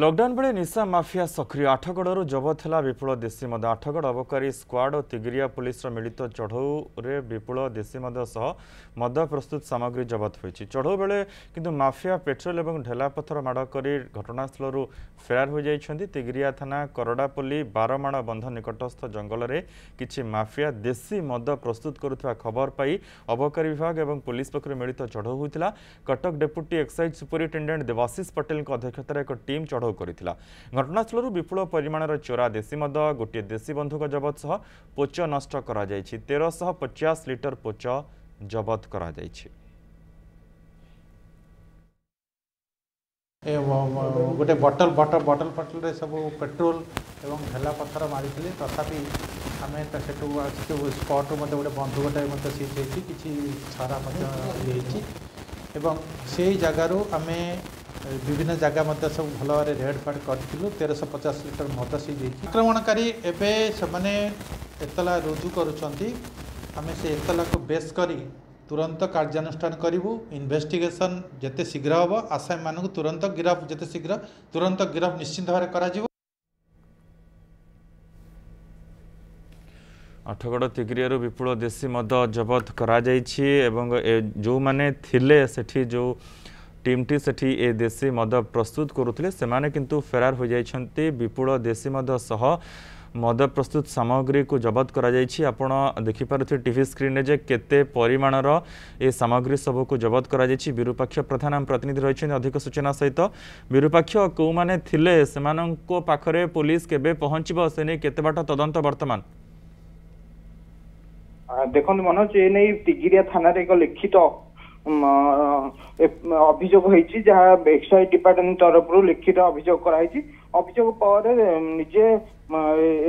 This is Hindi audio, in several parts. लकडाउन बेले निशा माफिया सक्रिय आठगड़ जबत है विपुल देशी मद। आठगड़ अबकारी स्क्वाड और तिगिरिया पुलिस मिलित चढ़ऊ रे विपुल देशी मद सह मद प्रस्तुत सामग्री जबत होती। चढ़ऊ बेले किंतु माफिया पेट्रोल और ढेलापथर माड़ कर घटनास्थल फेरार हो जाती। तिगिरिया थाना करड़ापल्ली बारमाण बंध निकटस्थ जंगल में किसी माफिया देशी मद प्रस्तुत करुवा खबर पाई अबकारी विभाग और पुलिस पक्ष मिलित चढ़ऊ होता। कटक डेपुटी एक्साइज सुपरिटेडेट देवाशिष पटेल अध्यक्षतार एक टीम चढ़ऊ घटनास्थल विपुल परिमाणर चोरा देशी मद गोटे देशी बंधुक जबत सह पोच नष्ट करा जायछि। 1350 लिटर पोच जबत करा जायछि। गोटे बटल सब पेट्रोल एवं ढेला पत्थर मारी तथापि आम से स्पट गोटे बंधुकटा सीज होती कि सारा एवं से जगार आम विभिन्न जगह मध्य सब भल भाव रेड फाड करूँ। 1350 लिटर मद सीझे आक्रमणकारी एवं से एतला रुजू करें से एतला को बेस करी तुरंत कार्यानुष्ठान करूँ। इन्वेस्टिगेशन जिते शीघ्र हम आसामी मानक तुरंत गिरफ निश्चिंत भाव। आठगड़ तिगिरिया विपुल देशी मद जबत करा जो माने थिले सेठी जो टीमटी सेठी ए देशी मद प्रस्तुत करुले सेमाने किंतु फेरार हो जाइछन्ति। विपुल देशी मद सह मद प्रस्तुत सामग्री को जबत करा जाइछि। आपण देखि पारुथि टीवी स्क्रीन रे जे केते परिमाणर ए सामग्री सब को जबत करा जाइछि। विरूपाक्ष प्रधान आम प्रतिनिधि रहिछन् अधिक सूचना सहित। विरूपाक्ष को माने थिले सेमानंको पाखरे पुलिस केबे पहुँचबो सेने केते बाट तदंत वर्तमान देखु मनोज ए नै तिगिरिया थाना रे एक लिखित अभियोग होती जहाँ एक्साइज डिपार्टमेंट तरफ लिखित अभियोग कराई। अभियोग पर निजे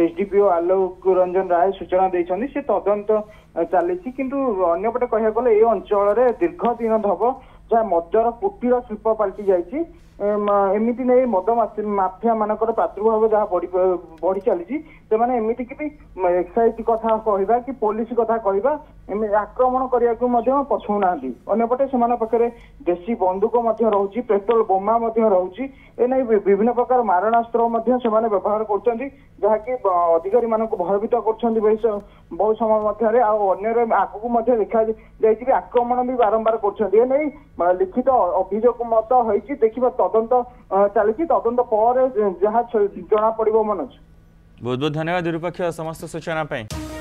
एसडीपीओ आलोक रंजन राय सूचना देते से तदंत चली किपटे कह गले ये अंचल दीर्घ दिन धब जहाँ मदर पुटीर शिल्प पलटि जाती एमती नहीं मद माफिया मानक प्रादुर्भाव जहाँ बढ़ी चली एमती कि एक्साइज कथा कहवा कि पुलिस कथा कहवा आक्रमण करने को पछौना। अंपटे से पाखे देशी बंदूक रोचे पेट्रोल बोमा रोचे एने विभिन्न प्रकार मारणास्त्र से व्यवहार करते जहाँकि अधिकारी मानक भयभीत कर बहुत समय मध्य आगे आगू देखा जाए आक्रमण भी बारंबार करने लिखित अभियोग मत होती देखा तदंत चली तदंत पर जहाँ जना पड़ो। मनोज बहुत बहुत धन्यवाद विरूपाक्ष समस्त सूचना।